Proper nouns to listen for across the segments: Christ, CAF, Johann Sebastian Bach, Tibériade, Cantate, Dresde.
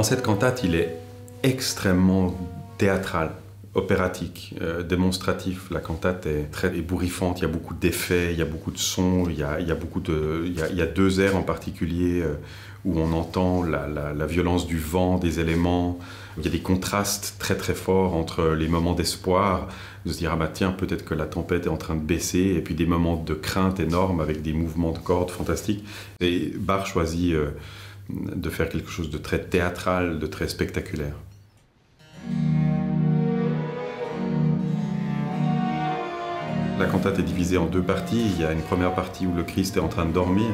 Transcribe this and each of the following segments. Dans cette cantate, il est extrêmement théâtral, opératique, démonstratif. La cantate est très ébouriffante, il y a beaucoup d'effets, il y a beaucoup de sons, il y a deux airs en particulier où on entend la violence du vent, des éléments. Il y a des contrastes très très forts entre les moments d'espoir, de se dire « Ah bah tiens, peut-être que la tempête est en train de baisser », et puis des moments de crainte énormes avec des mouvements de cordes fantastiques. Et Bach choisit de faire quelque chose de très théâtral, de très spectaculaire. La cantate est divisée en deux parties. Il y a une première partie où le Christ est en train de dormir.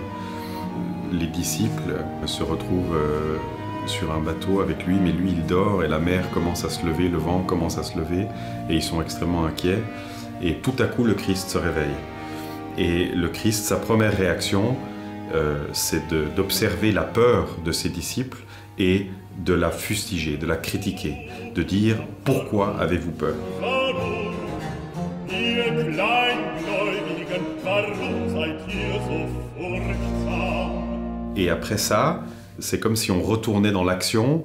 Les disciples se retrouvent sur un bateau avec lui, mais lui il dort et la mer commence à se lever, le vent commence à se lever et ils sont extrêmement inquiets. Et tout à coup le Christ se réveille. Et le Christ, sa première réaction, c'est d'observer la peur de ses disciples et de la fustiger, de la critiquer, de dire « Pourquoi avez-vous peur ?» Et après ça, c'est comme si on retournait dans l'action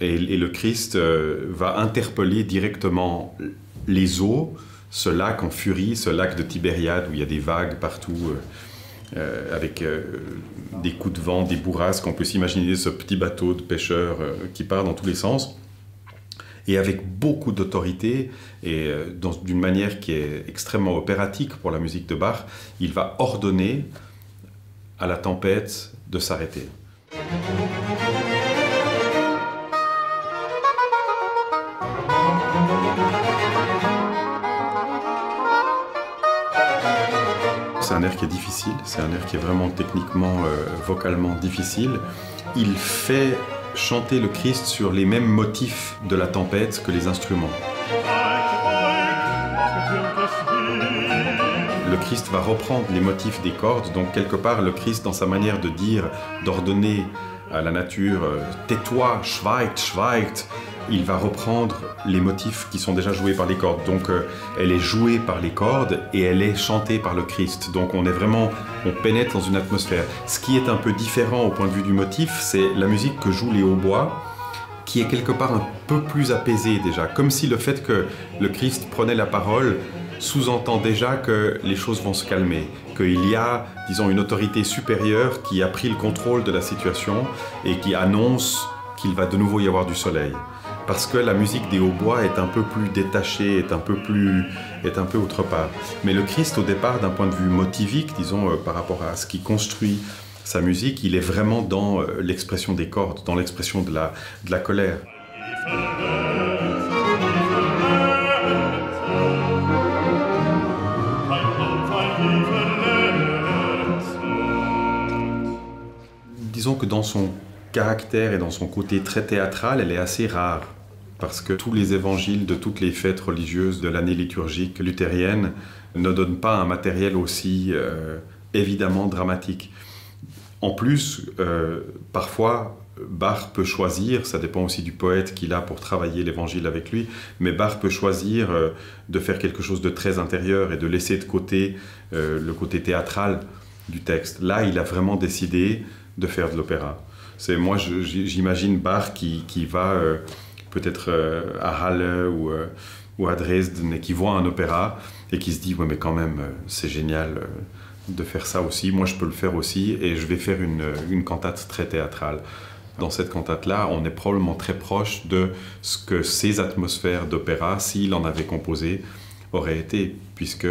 et le Christ va interpeller directement les eaux, ce lac en furie, ce lac de Tibériade où il y a des vagues partout, avec des coups de vent, des bourrasques. On peut s'imaginer ce petit bateau de pêcheurs qui part dans tous les sens, et avec beaucoup d'autorité, et d'une manière qui est extrêmement opératique pour la musique de Bach, il va ordonner à la tempête de s'arrêter. C'est un air qui est difficile, c'est un air qui est vraiment techniquement, vocalement difficile. Il fait chanter le Christ sur les mêmes motifs de la tempête que les instruments. Le Christ va reprendre les motifs des cordes, donc quelque part le Christ, dans sa manière de dire, d'ordonner à la nature « tais-toi, schweigt, schweigt », il va reprendre les motifs qui sont déjà joués par les cordes. Donc elle est jouée par les cordes et elle est chantée par le Christ. Donc on pénètre dans une atmosphère. Ce qui est un peu différent au point de vue du motif, c'est la musique que jouent les hautbois, qui est quelque part un peu plus apaisée déjà. Comme si le fait que le Christ prenait la parole sous-entend déjà que les choses vont se calmer, qu'il y a, disons, une autorité supérieure qui a pris le contrôle de la situation et qui annonce qu'il va de nouveau y avoir du soleil. Parce que la musique des hautbois est un peu plus détachée, est un peu autre part. Mais le Christ, au départ, d'un point de vue motivique, disons, par rapport à ce qui construit sa musique, il est vraiment dans l'expression des cordes, dans l'expression de la colère. Disons que dans son caractère et dans son côté très théâtral, elle est assez rare, parce que tous les évangiles de toutes les fêtes religieuses de l'année liturgique luthérienne ne donnent pas un matériel aussi évidemment dramatique. En plus, parfois, Bach peut choisir, ça dépend aussi du poète qu'il a pour travailler l'évangile avec lui, mais Bach peut choisir de faire quelque chose de très intérieur et de laisser de côté le côté théâtral du texte. Là, il a vraiment décidé de faire de l'opéra. Moi, j'imagine Bach qui va peut-être à Halle ou à Dresde et qui voit un opéra et qui se dit « Ouais, mais quand même, c'est génial de faire ça aussi. Moi, je peux le faire aussi et je vais faire une cantate très théâtrale. » Dans cette cantate-là, on est probablement très proche de ce que ces atmosphères d'opéra, s'il en avait composé, auraient été, puisque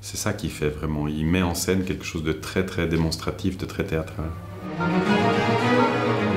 c'est ça qu'il fait vraiment. Il met en scène quelque chose de très, très démonstratif, de très théâtral. Thank you.